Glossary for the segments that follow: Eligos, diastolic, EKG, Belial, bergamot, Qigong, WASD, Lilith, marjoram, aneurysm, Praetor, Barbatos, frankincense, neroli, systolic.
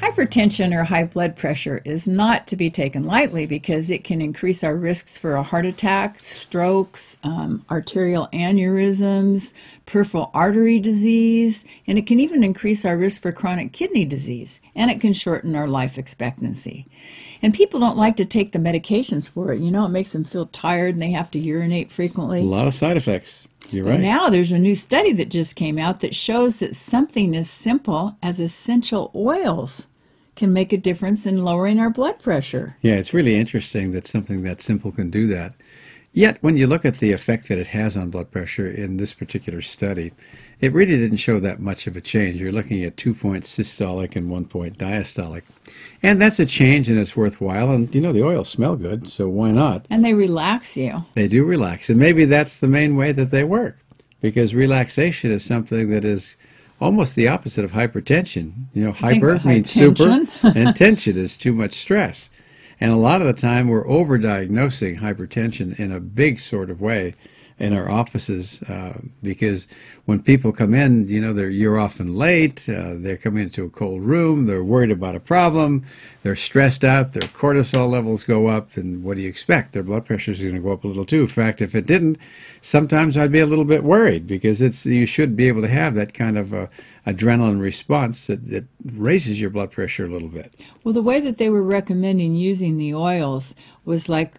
Hypertension or high blood pressure is not to be taken lightly because it can increase our risks for a heart attack, strokes, arterial aneurysms, peripheral artery disease, and it can even increase our risk for chronic kidney disease, and it can shorten our life expectancy. And people don't like to take the medications for it. You know, it makes them feel tired and they have to urinate frequently. A lot of side effects. You're right. Now there's a new study that just came out that shows that something as simple as essential oils can make a difference in lowering our blood pressure. Yeah, it's really interesting that something that simple can do that. Yet, when you look at the effect that it has on blood pressure in this particular study, it really didn't show that much of a change. You're looking at 2 point systolic and 1 point diastolic. And that's a change and it's worthwhile. And, you know, the oils smell good, so why not? And they relax you. They do relax. And maybe that's the main way that they work, because relaxation is something that is almost the opposite of hypertension. You know, hyper means super, and tension is too much stress. And a lot of the time we're over-diagnosing hypertension in a big sort of way in our offices because when people come in, you know, you're often late, they're coming into a cold room, they're worried about a problem, they're stressed out, their cortisol levels go up, and what do you expect? Their blood pressure is going to go up a little too. In fact, if it didn't, sometimes I'd be a little bit worried because you should be able to have that kind of adrenaline response that raises your blood pressure a little bit. Well, the way that they were recommending using the oils was like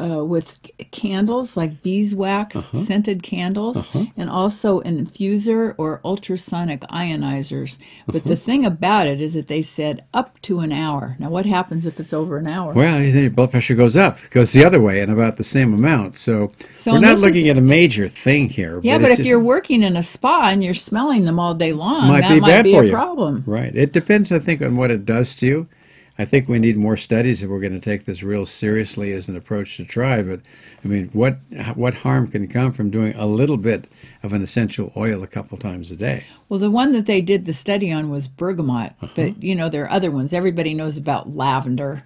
with candles, like beeswax, scented candles, and also an infuser or ultrasonic ionizers. But the thing about it is that they said up to an hour. Now, what happens if it's over an hour? Well, your blood pressure goes up. It goes the other way in about the same amount. So we're not looking at a major thing here. Yeah, but if you're working in a spa and you're smelling them all day long, that might be a problem. Right. It depends, I think, on what it does to you. I think we need more studies if we're going to take this real seriously as an approach to try. But, I mean, what harm can come from doing a little bit of an essential oil a couple times a day? Well, the one that they did the study on was bergamot. But, you know, there are other ones. Everybody knows about lavender,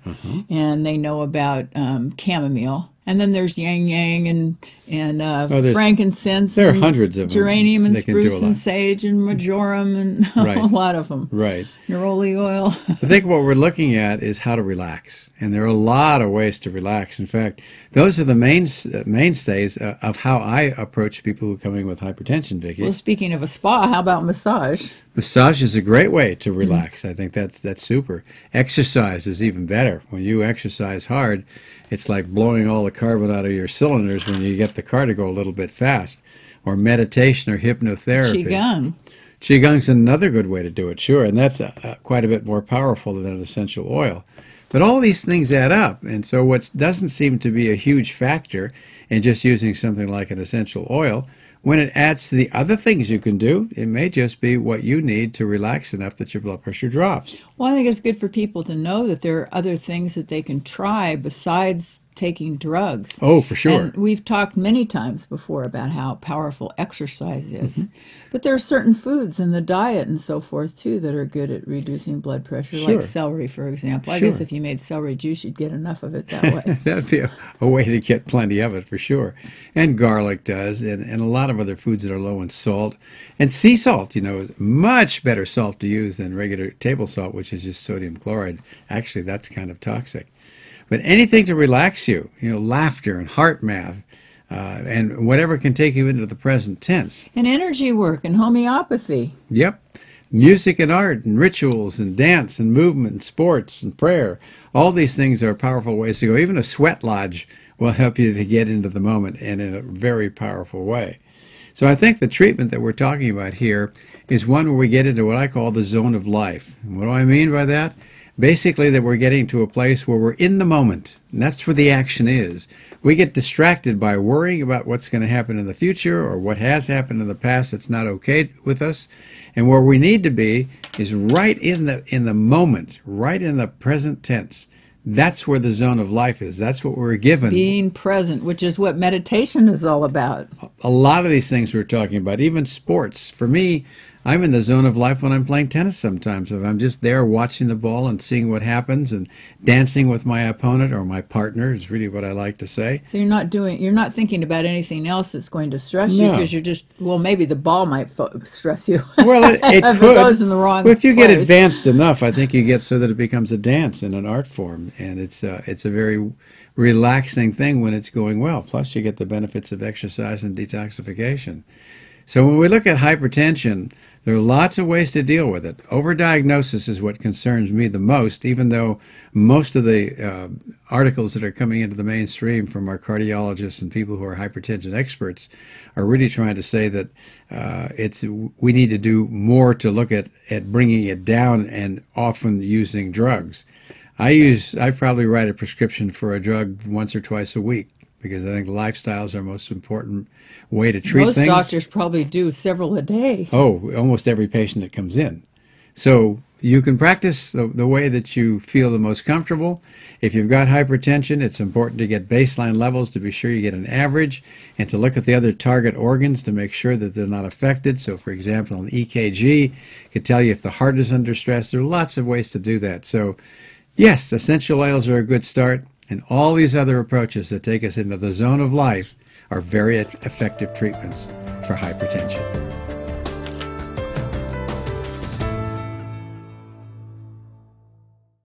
and they know about chamomile. And then there's yang-yang and frankincense. There are hundreds of geranium them. Geranium and spruce and sage and marjoram and a lot of them. Right. Neroli oil. I think what we're looking at is how to relax. And there are a lot of ways to relax. In fact, those are the mainstays of how I approach people who come in with hypertension, Vicki. Well, speaking of a spa, how about massage? Massage is a great way to relax. I think that's super. Exercise is even better. When you exercise hard, it's like blowing all the carbon out of your cylinders when you get the car to go a little bit fast. Or meditation or hypnotherapy. Qigong. Qigong's another good way to do it, sure. And that's quite a bit more powerful than an essential oil. But all these things add up, and so what doesn't seem to be a huge factor in just using something like an essential oil, when it adds to the other things you can do, it may just be what you need to relax enough that your blood pressure drops. Well, I think it's good for people to know that there are other things that they can try besides taking drugs. Oh, for sure. And we've talked many times before about how powerful exercise is. But there are certain foods in the diet and so forth, too, that are good at reducing blood pressure, like celery, for example. I guess if you made celery juice, you'd get enough of it that way. That'd be a way to get plenty of it, for sure. And garlic does, and a lot of other foods that are low in salt. And sea salt, you know, is much better salt to use than regular table salt, which is just sodium chloride. Actually, that's kind of toxic. But anything to relax you, you know, laughter and heart math, and whatever can take you into the present tense. And energy work and homeopathy. Yep. Music and art and rituals and dance and movement and sports and prayer. All these things are powerful ways to go. Even a sweat lodge will help you to get into the moment and in a very powerful way. So I think the treatment that we're talking about here is one where we get into what I call the zone of life. And what do I mean by that? Basically, that we're getting to a place where we're in the moment, and that's where the action is. We get distracted by worrying about what's going to happen in the future or what has happened in the past that's not okay with us. And where we need to be is right in the moment, right in the present tense. That's where the zone of life is. That's what we're given. Being present, which is what meditation is all about. A lot of these things we're talking about, even sports. For me, I'm in the zone of life when I'm playing tennis sometimes. If I'm just there watching the ball and seeing what happens and dancing with my opponent or my partner is really what I like to say. So you're not thinking about anything else that's going to stress you because you're just, well, maybe the ball might stress you. Well, it if could. It goes in the wrong well, if you place. Get advanced enough, I think you get so that it becomes a dance and an art form. And it's a very relaxing thing when it's going well. Plus, you get the benefits of exercise and detoxification. So when we look at hypertension, there are lots of ways to deal with it. Overdiagnosis is what concerns me the most, even though most of the articles that are coming into the mainstream from our cardiologists and people who are hypertension experts are really trying to say that we need to do more to look at bringing it down and often using drugs. I probably write a prescription for a drug once or twice a week, because I think lifestyle is our most important way to treat things. Most doctors probably do several a day. Oh, almost every patient that comes in. So you can practice the way that you feel the most comfortable. If you've got hypertension, it's important to get baseline levels to be sure you get an average and to look at the other target organs to make sure that they're not affected. So, for example, an EKG could tell you if the heart is under stress. There are lots of ways to do that. So, yes, essential oils are a good start. And all these other approaches that take us into the zone of life are very effective treatments for hypertension.